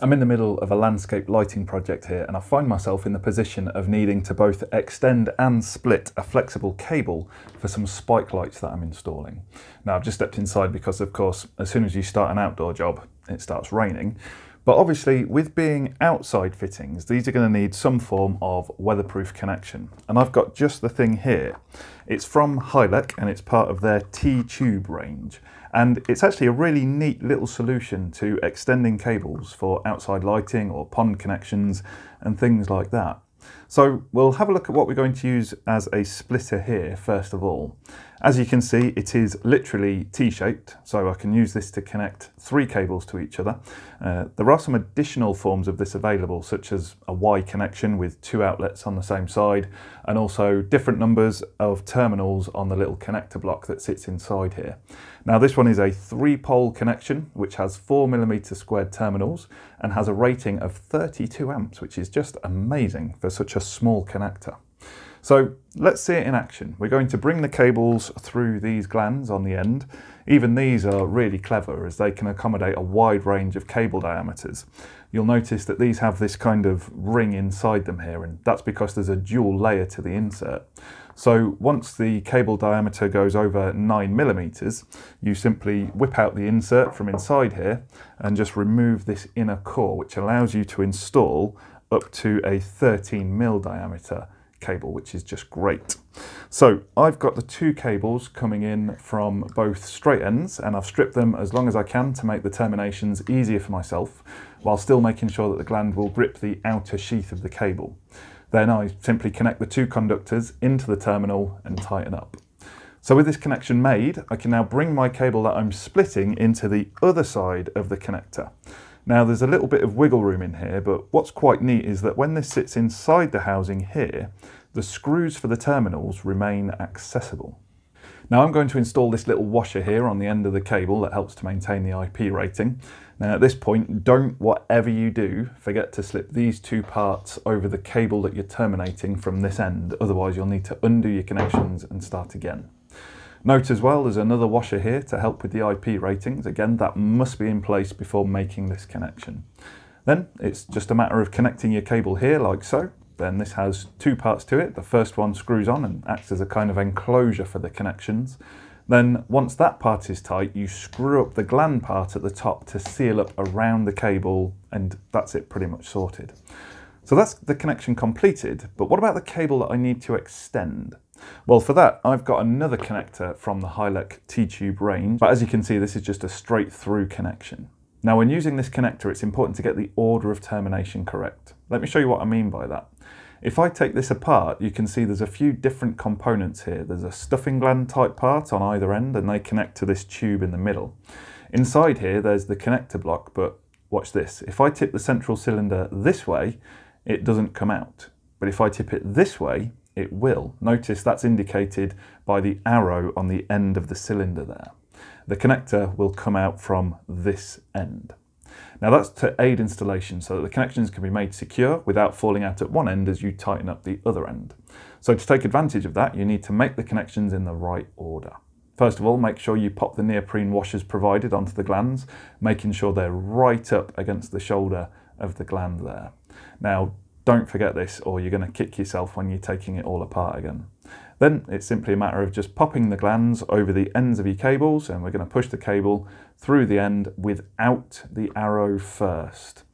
I'm in the middle of a landscape lighting project here, and I find myself in the position of needing to both extend and split a flexible cable for some spike lights that I'm installing. Now, I've just stepped inside because, of course, as soon as you start an outdoor job, it starts raining. But obviously, with being outside fittings, these are going to need some form of weatherproof connection. And I've got just the thing here. It's from Hylec, and it's part of their TEE-tube range. And it's actually a really neat little solution to extending cables for outside lighting or pond connections and things like that. So we'll have a look at what we're going to use as a splitter here first of all. As you can see, it is literally T-shaped, so I can use this to connect three cables to each other. There are some additional forms of this available, such as a Y connection with two outlets on the same side, and also different numbers of terminals on the little connector block that sits inside here. Now, this one is a 3-pole connection, which has 4mm² terminals and has a rating of 32 amps, which is just amazing for such a small connector. So let's see it in action. We're going to bring the cables through these glands on the end. Even these are really clever as they can accommodate a wide range of cable diameters. You'll notice that these have this kind of ring inside them here, and that's because there's a dual layer to the insert. So once the cable diameter goes over 9mm, you simply whip out the insert from inside here and just remove this inner core, which allows you to install up to a 13mm diameter cable, which is just great. So I've got the two cables coming in from both straight ends, and I've stripped them as long as I can to make the terminations easier for myself, while still making sure that the gland will grip the outer sheath of the cable. Then I simply connect the two conductors into the terminal and tighten up. So with this connection made, I can now bring my cable that I'm splitting into the other side of the connector. Now, there's a little bit of wiggle room in here, but what's quite neat is that when this sits inside the housing here, the screws for the terminals remain accessible. Now, I'm going to install this little washer here on the end of the cable that helps to maintain the IP rating. Now, at this point, don't, whatever you do, forget to slip these two parts over the cable that you're terminating from this end, otherwise you'll need to undo your connections and start again. Note as well, there's another washer here to help with the IP ratings. Again, that must be in place before making this connection. Then it's just a matter of connecting your cable here like so. Then this has two parts to it. The first one screws on and acts as a kind of enclosure for the connections. Then once that part is tight, you screw up the gland part at the top to seal up around the cable, and that's it, pretty much sorted. So that's the connection completed, but what about the cable that I need to extend? Well, for that, I've got another connector from the Hylec TEE-tube range, but as you can see, this is just a straight through connection. Now, when using this connector, it's important to get the order of termination correct. Let me show you what I mean by that. If I take this apart, you can see there's a few different components here. There's a stuffing gland type part on either end, and they connect to this tube in the middle. Inside here, there's the connector block, but watch this. If I tip the central cylinder this way, it doesn't come out. But if I tip it this way, it will. Notice that's indicated by the arrow on the end of the cylinder there. The connector will come out from this end. Now, that's to aid installation so that the connections can be made secure without falling out at one end as you tighten up the other end. So to take advantage of that, you need to make the connections in the right order. First of all, make sure you pop the neoprene washers provided onto the glands, making sure they're right up against the shoulder of the gland there. Now, don't forget this, or you're going to kick yourself when you're taking it all apart again. Then it's simply a matter of just popping the glands over the ends of your cables, and we're going to push the cable through the end without the arrow first,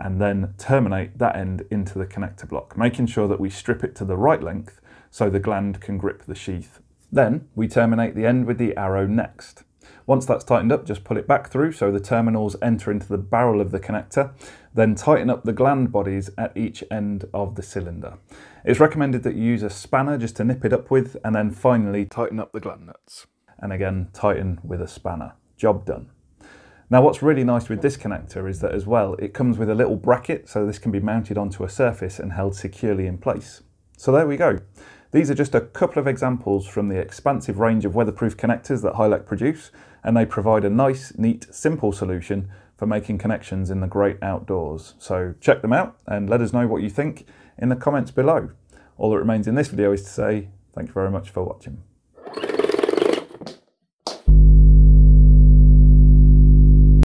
and then terminate that end into the connector block, making sure that we strip it to the right length so the gland can grip the sheath. Then we terminate the end with the arrow next. Once that's tightened up, just pull it back through so the terminals enter into the barrel of the connector, then tighten up the gland bodies at each end of the cylinder. It's recommended that you use a spanner just to nip it up with, and then finally tighten up the gland nuts. And again, tighten with a spanner. Job done. Now, what's really nice with this connector is that as well, it comes with a little bracket, so this can be mounted onto a surface and held securely in place. So there we go. These are just a couple of examples from the expansive range of weatherproof connectors that Hylec produce, and they provide a nice, neat, simple solution for making connections in the great outdoors. So check them out and let us know what you think in the comments below. All that remains in this video is to say thank you very much for watching.